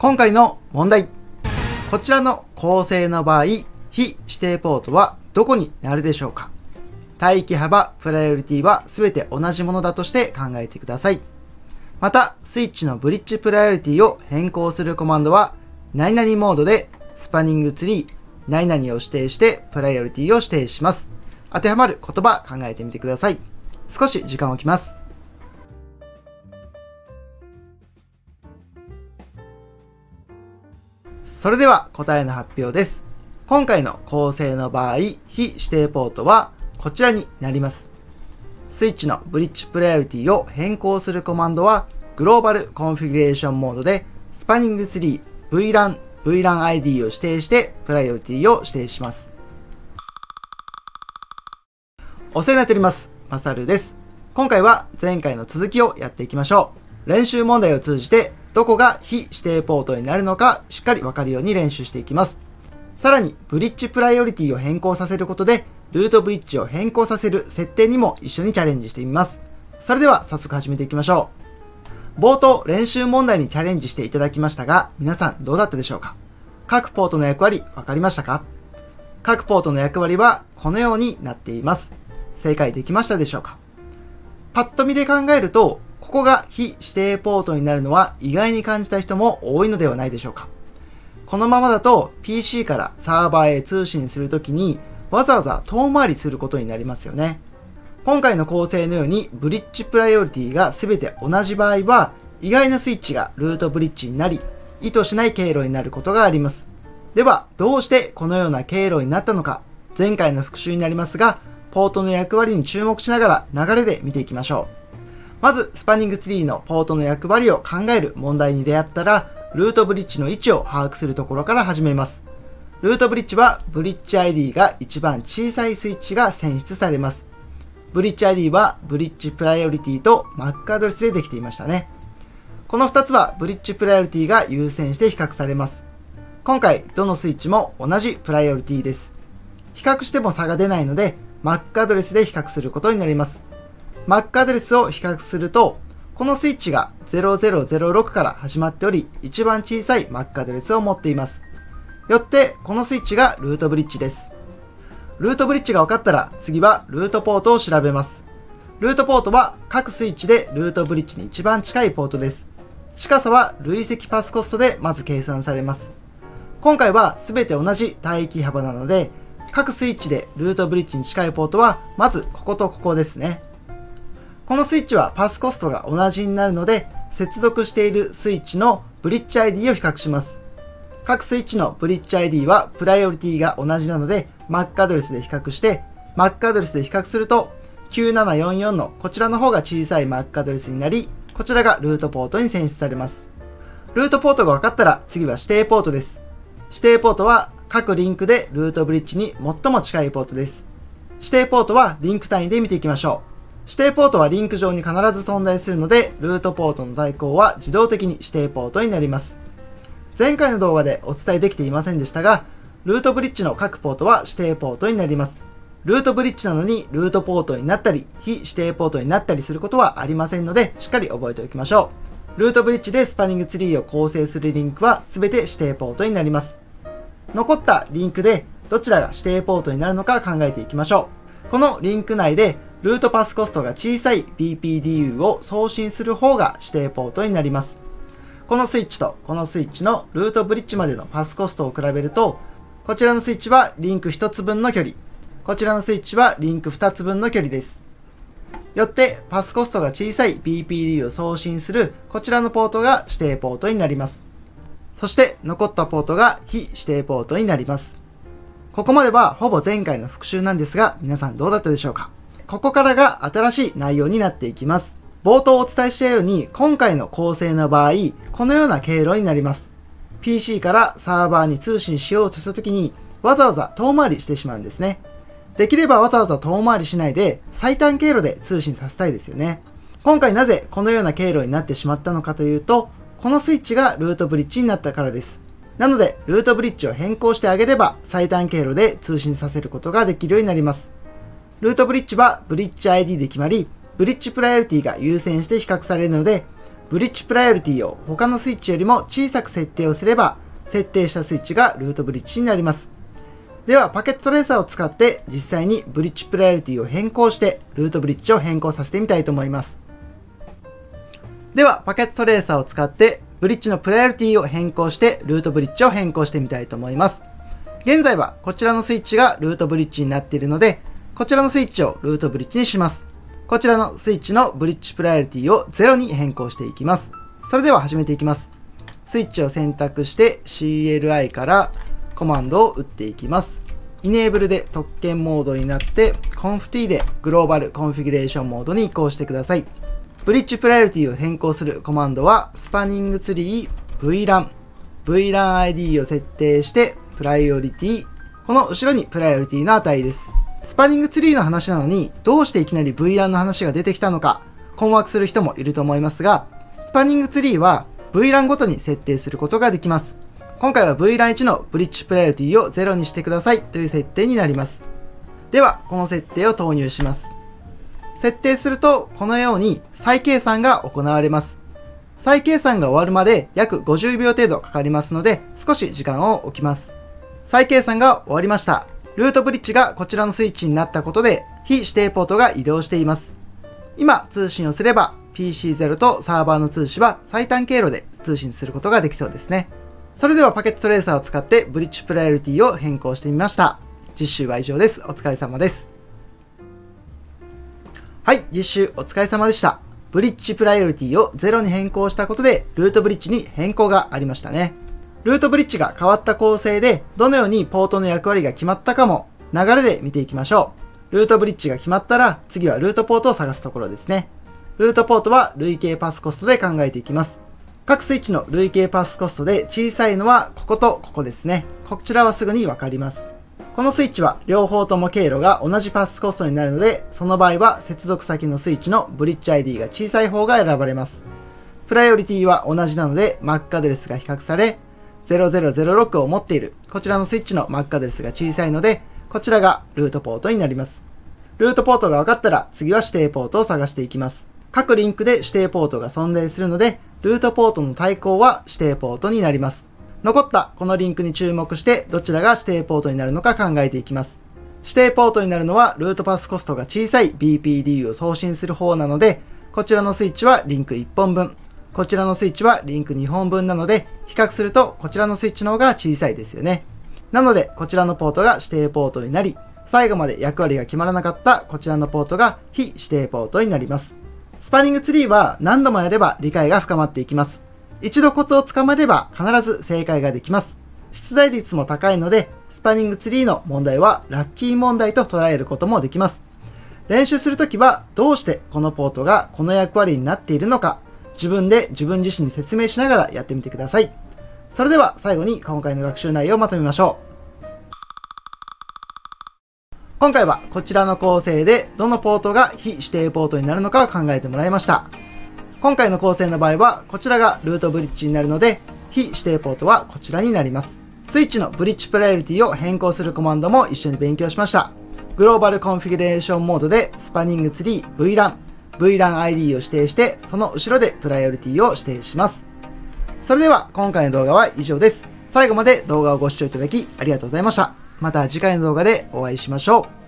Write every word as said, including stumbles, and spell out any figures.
今回の問題。こちらの構成の場合、非指定ポートはどこになるでしょうか？待機幅、プライオリティは全て同じものだとして考えてください。また、スイッチのブリッジプライオリティを変更するコマンドは、何々モードでスパニングツリー、何々を指定してプライオリティを指定します。当てはまる言葉考えてみてください。少し時間を置きます。それでは答えの発表です。今回の構成の場合、非指定ポートはこちらになります。スイッチのブリッジプライオリティを変更するコマンドは、グローバルコンフィギュレーションモードで、スパニングツリー、ブイラン、ブイランアイディー を指定して、プライオリティを指定します。お世話になっております。マサルです。今回は前回の続きをやっていきましょう。練習問題を通じて、どこが非指定ポートになるのか、しっかりわかるように練習していきます。さらに、ブリッジプライオリティを変更させることで、ルートブリッジを変更させる設定にも一緒にチャレンジしてみます。それでは早速始めていきましょう。冒頭練習問題にチャレンジしていただきましたが、皆さんどうだったでしょうか？各ポートの役割分かりましたか？各ポートの役割はこのようになっています。正解できましたでしょうか？パッと見で考えると、ここが非指定ポートになるのは意外に感じた人も多いのではないでしょうか？このままだと ピーシー からサーバーへ通信するときに、わざわざ遠回りすることになりますよね。今回の構成のようにブリッジプライオリティが全て同じ場合は、意外なスイッチがルートブリッジになり、意図しない経路になることがあります。では、どうしてこのような経路になったのか、前回の復習になりますが、ポートの役割に注目しながら流れで見ていきましょう。まず、スパニングツリーのポートの役割を考える問題に出会ったら、ルートブリッジの位置を把握するところから始めます。ルートブリッジは、ブリッジ アイディー が一番小さいスイッチが選出されます。ブリッジ アイディー は、ブリッジプライオリティと Mac アドレスでできていましたね。このふたつは、ブリッジプライオリティが優先して比較されます。今回、どのスイッチも同じプライオリティです。比較しても差が出ないので、Mac アドレスで比較することになります。Mac アドレスを比較すると、このスイッチがゼロゼロゼロろくから始まっており、一番小さい Mac アドレスを持っています。よって、このスイッチがルートブリッジです。ルートブリッジが分かったら、次はルートポートを調べます。ルートポートは、各スイッチでルートブリッジに一番近いポートです。近さは累積パスコストでまず計算されます。今回は全て同じ帯域幅なので、各スイッチでルートブリッジに近いポートは、まずこことここですね。このスイッチはパスコストが同じになるので、接続しているスイッチのブリッジ アイディー を比較します。各スイッチのブリッジ アイディー はプライオリティが同じなので Mac アドレスで比較して、Mac アドレスで比較するときゅうななよんよんのこちらの方が小さい Mac アドレスになり、こちらがルートポートに選出されます。ルートポートが分かったら次は指定ポートです。指定ポートは各リンクでルートブリッジに最も近いポートです。指定ポートはリンク単位で見ていきましょう。指定ポートはリンク上に必ず存在するので、ルートポートの代行は自動的に指定ポートになります。前回の動画でお伝えできていませんでしたが、ルートブリッジの各ポートは指定ポートになります。ルートブリッジなのにルートポートになったり、非指定ポートになったりすることはありませんので、しっかり覚えておきましょう。ルートブリッジでスパニングツリーを構成するリンクは全て指定ポートになります。残ったリンクでどちらが指定ポートになるのか考えていきましょう。このリンク内でルートパスコストが小さい ビーピーディーユー を送信する方が指定ポートになります。このスイッチとこのスイッチのルートブリッジまでのパスコストを比べると、こちらのスイッチはリンクひとつぶんの距離、こちらのスイッチはリンクふたつぶんの距離です。よってパスコストが小さい ビーピーディーユー を送信するこちらのポートが指定ポートになります。そして残ったポートが非指定ポートになります。ここまではほぼ前回の復習なんですが、皆さんどうだったでしょうか？ここからが新しい内容になっていきます。冒頭お伝えしたように、今回の構成の場合、このような経路になります。ピーシー からサーバーに通信しようとしたときに、わざわざ遠回りしてしまうんですね。できればわざわざ遠回りしないで、最短経路で通信させたいですよね。今回なぜこのような経路になってしまったのかというと、このスイッチがルートブリッジになったからです。なので、ルートブリッジを変更してあげれば、最短経路で通信させることができるようになります。ルートブリッジはブリッジ アイディー で決まり、ブリッジプライオリティが優先して比較されるので、ブリッジプライオリティを他のスイッチよりも小さく設定をすれば、設定したスイッチがルートブリッジになります。では、パケットトレーサーを使って実際にブリッジプライオリティを変更して、ルートブリッジを変更させてみたいと思います。では、パケットトレーサーを使って、ブリッジのプライオリティを変更して、ルートブリッジを変更してみたいと思います。現在はこちらのスイッチがルートブリッジになっているので、こちらのスイッチをルートブリッジにします。こちらのスイッチのブリッジプライオリティをゼロに変更していきます。それでは始めていきます。スイッチを選択して シーエルアイ からコマンドを打っていきます。イネーブルで特権モードになって、conft でグローバルコンフィギュレーションモードに移行してください。ブリッジプライオリティを変更するコマンドは、スパニングツリー ブイラン、ブイランアイディー を設定して、プライオリティ、この後ろにプライオリティの値です。スパニングツリーの話なのに、どうしていきなり ブイラン の話が出てきたのか、困惑する人もいると思いますが、スパニングツリーは、ブイラン ごとに設定することができます。今回は ブイランいち のブリッジプライオリティをゼロにしてくださいという設定になります。では、この設定を投入します。設定すると、このように再計算が行われます。再計算が終わるまで約ごじゅうびょう程度かかりますので、少し時間を置きます。再計算が終わりました。ルートブリッジがこちらのスイッチになったことで、非指定ポートが移動しています。今、通信をすれば、ピーシーゼロ とサーバーの通信は最短経路で通信することができそうですね。それではパケットトレーサーを使ってブリッジプライオリティを変更してみました。実習は以上です。お疲れ様です。はい、実習お疲れ様でした。ブリッジプライオリティをゼロに変更したことで、ルートブリッジに変更がありましたね。ルートブリッジが変わった構成で、どのようにポートの役割が決まったかも流れで見ていきましょう。ルートブリッジが決まったら、次はルートポートを探すところですね。ルートポートは累計パスコストで考えていきます。各スイッチの累計パスコストで小さいのはこことここですね。こちらはすぐにわかります。このスイッチは両方とも経路が同じパスコストになるので、その場合は接続先のスイッチのブリッジ アイディー が小さい方が選ばれます。プライオリティは同じなので Mac アドレスが比較され、ゼロゼロゼロろくを持っているこちらのスイッチの Mac アドレスが小さいので、こちらがルートポートになります。ルートポートが分かったら、次は指定ポートを探していきます。各リンクで指定ポートが存在するので、ルートポートの対抗は指定ポートになります。残ったこのリンクに注目して、どちらが指定ポートになるのか考えていきます。指定ポートになるのは、ルートパスコストが小さい ビーピーディーユー を送信する方なので、こちらのスイッチはリンクいっぽんぶん、こちらのスイッチはリンクにほんぶんなので、比較するとこちらのスイッチの方が小さいですよね。なので、こちらのポートが指定ポートになり、最後まで役割が決まらなかったこちらのポートが非指定ポートになります。スパニングツリーは何度もやれば理解が深まっていきます。一度コツをつかまれば必ず正解ができます。出題率も高いので、スパニングツリーの問題はラッキー問題と捉えることもできます。練習するときはどうしてこのポートがこの役割になっているのか、自分で自分自身に説明しながらやってみてください。それでは最後に今回の学習内容をまとめましょう。今回はこちらの構成でどのポートが非指定ポートになるのかを考えてもらいました。今回の構成の場合はこちらがルートブリッジになるので、非指定ポートはこちらになります。スイッチのブリッジプライオリティを変更するコマンドも一緒に勉強しました。グローバルコンフィギュレーションモードでスパニングツリー ブイラン、ブイランアイディー を指定してその後ろでプライオリティを指定します。それでは今回の動画は以上です。最後まで動画をご視聴いただきありがとうございました。また次回の動画でお会いしましょう。